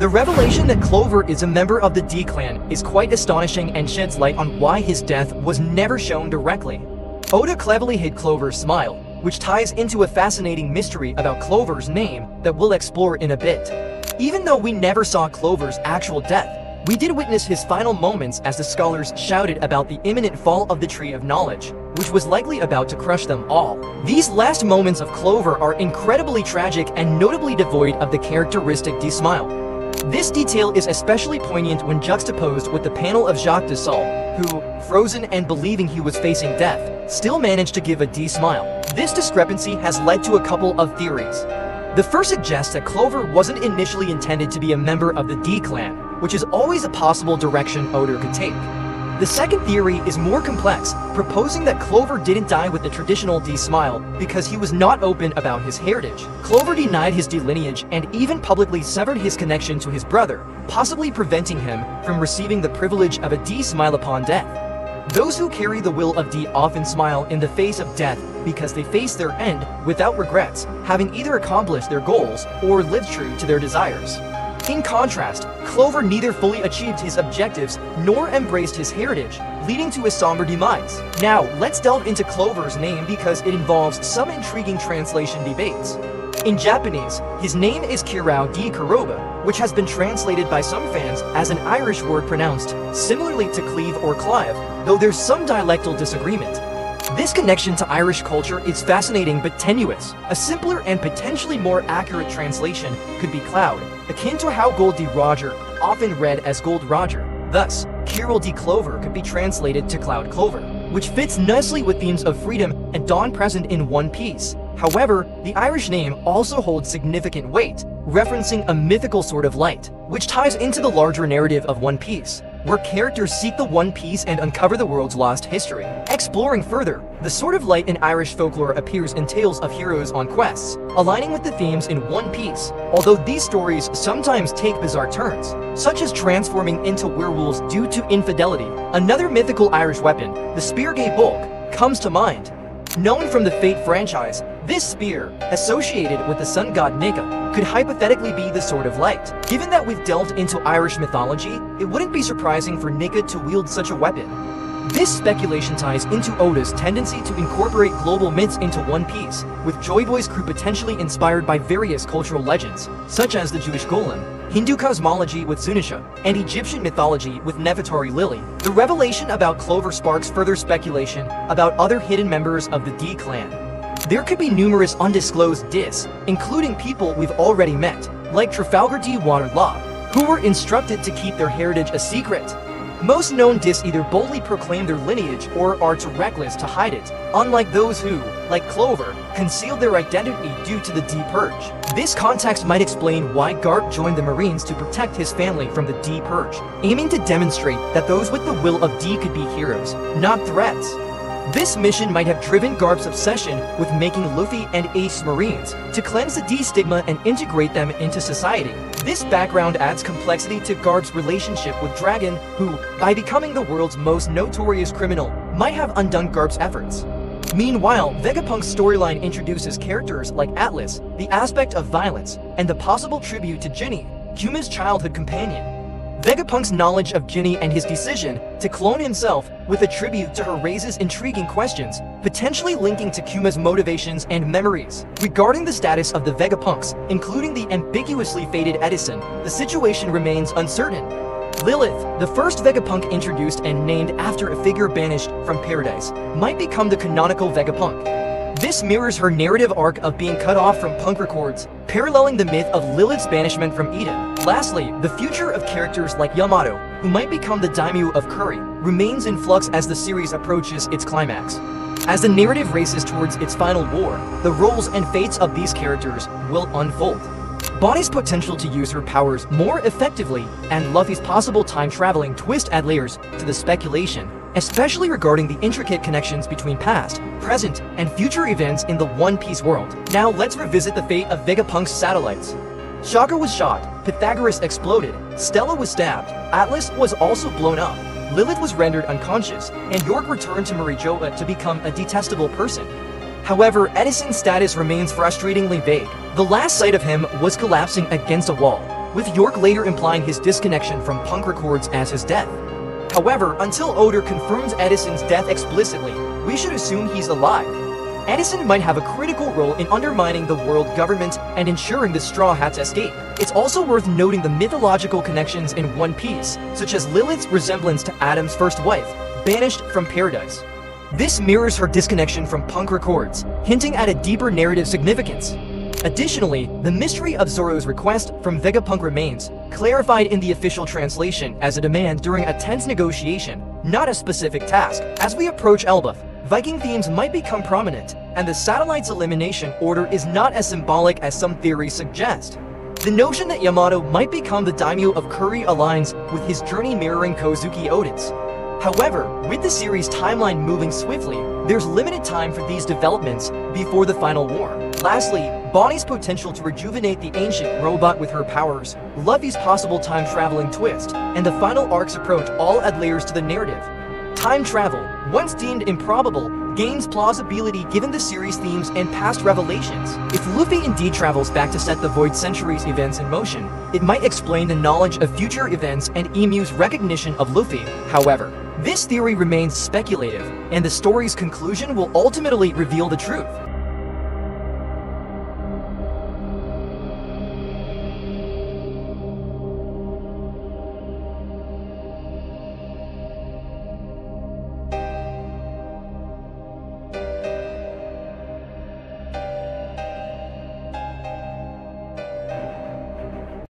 The revelation that Clover is a member of the D-Clan is quite astonishing and sheds light on why his death was never shown directly. Oda cleverly hid Clover's smile, which ties into a fascinating mystery about Clover's name that we'll explore in a bit. Even though we never saw Clover's actual death, we did witness his final moments as the scholars shouted about the imminent fall of the Tree of Knowledge, which was likely about to crush them all. These last moments of Clover are incredibly tragic and notably devoid of the characteristic D-smile. This detail is especially poignant when juxtaposed with the panel of Jacques Dessault, who, frozen and believing he was facing death, still managed to give a D-smile. This discrepancy has led to a couple of theories. The first suggests that Clover wasn't initially intended to be a member of the D-Clan, which is always a possible direction Oda could take. The second theory is more complex, proposing that Clover didn't die with the traditional D-smile because he was not open about his heritage. Clover denied his D-lineage and even publicly severed his connection to his brother, possibly preventing him from receiving the privilege of a D-smile upon death. Those who carry the will of D often smile in the face of death because they face their end without regrets, having either accomplished their goals or lived true to their desires. In contrast, Clover neither fully achieved his objectives nor embraced his heritage, leading to his somber demise. Now, let's delve into Clover's name because it involves some intriguing translation debates. In Japanese, his name is Kirao Di Kuroba, which has been translated by some fans as an Irish word pronounced similarly to cleave or clive, though there's some dialectal disagreement. This connection to Irish culture is fascinating but tenuous. A simpler and potentially more accurate translation could be cloud, akin to how Gold D. Roger, often read as Gold Roger. Thus, Kiril D. Clover could be translated to Cloud Clover, which fits nicely with themes of freedom and dawn present in One Piece. However, the Irish name also holds significant weight, referencing a mythical sort of light, which ties into the larger narrative of One Piece, where characters seek the One Piece and uncover the world's lost history. Exploring further, the sort of light in Irish folklore appears in tales of heroes on quests, aligning with the themes in One Piece, although these stories sometimes take bizarre turns, such as transforming into werewolves due to infidelity. Another mythical Irish weapon, the spear Gáe Bulg, comes to mind. Known from the Fate franchise, this spear, associated with the sun god Nika, could hypothetically be the Sword of Light. Given that we've delved into Irish mythology, it wouldn't be surprising for Nika to wield such a weapon. This speculation ties into Oda's tendency to incorporate global myths into One Piece, with Joy Boy's crew potentially inspired by various cultural legends, such as the Jewish Golem, Hindu cosmology with Sunisha, and Egyptian mythology with Nefertari Lily. The revelation about Clover sparks further speculation about other hidden members of the D-Clan. There could be numerous undisclosed Ds, including people we've already met, like Trafalgar D. Water Law, who were instructed to keep their heritage a secret. Most known Ds either boldly proclaim their lineage or are too reckless to hide it, unlike those who, like Clover, concealed their identity due to the D. Purge. This context might explain why Garp joined the Marines to protect his family from the D. Purge, aiming to demonstrate that those with the will of D could be heroes, not threats. This mission might have driven Garp's obsession with making Luffy and Ace Marines to cleanse the D-stigma and integrate them into society. This background adds complexity to Garp's relationship with Dragon, who, by becoming the world's most notorious criminal, might have undone Garp's efforts. Meanwhile, Vegapunk's storyline introduces characters like Atlas, the aspect of violence, and the possible tribute to Ginny, Kuma's childhood companion. Vegapunk's knowledge of Ginny and his decision to clone himself with a tribute to her raises intriguing questions, potentially linking to Kuma's motivations and memories. Regarding the status of the Vegapunks, including the ambiguously fated Edison, the situation remains uncertain. Lilith, the first Vegapunk introduced and named after a figure banished from paradise, might become the canonical Vegapunk. This mirrors her narrative arc of being cut off from Punk Records, paralleling the myth of Lilith's banishment from Eden. Lastly, the future of characters like Yamato, who might become the daimyo of Kuri, remains in flux as the series approaches its climax. As the narrative races towards its final war, the roles and fates of these characters will unfold. Bonnie's potential to use her powers more effectively and Luffy's possible time-traveling twist add layers to the speculation, especially regarding the intricate connections between past, present, and future events in the One Piece world. Now let's revisit the fate of Vegapunk's satellites. Shaka was shot, Pythagoras exploded, Stella was stabbed, Atlas was also blown up, Lilith was rendered unconscious, and York returned to Marijoa to become a detestable person. However, Edison's status remains frustratingly vague. The last sight of him was collapsing against a wall, with York later implying his disconnection from Punk Records as his death. However, until Oda confirms Edison's death explicitly, we should assume he's alive. Edison might have a critical role in undermining the world government and ensuring the Straw Hats escape. It's also worth noting the mythological connections in One Piece, such as Lilith's resemblance to Adam's first wife, banished from paradise. This mirrors her disconnection from Punk Records, hinting at a deeper narrative significance. Additionally, the mystery of Zoro's request from Vegapunk remains, clarified in the official translation as a demand during a tense negotiation, not a specific task. As we approach Elbaf, Viking themes might become prominent, and the satellite's elimination order is not as symbolic as some theories suggest. The notion that Yamato might become the daimyo of Kuri aligns with his journey mirroring Kozuki Oda's. However, with the series' timeline moving swiftly, there's limited time for these developments before the final war. Lastly, Bonnie's potential to rejuvenate the ancient robot with her powers, Luffy's possible time-traveling twist, and the final arc's approach all add layers to the narrative. Time travel, once deemed improbable, gains plausibility given the series' themes and past revelations. If Luffy indeed travels back to set the Void Century's events in motion, it might explain the knowledge of future events and Emu's recognition of Luffy. However, this theory remains speculative, and the story's conclusion will ultimately reveal the truth.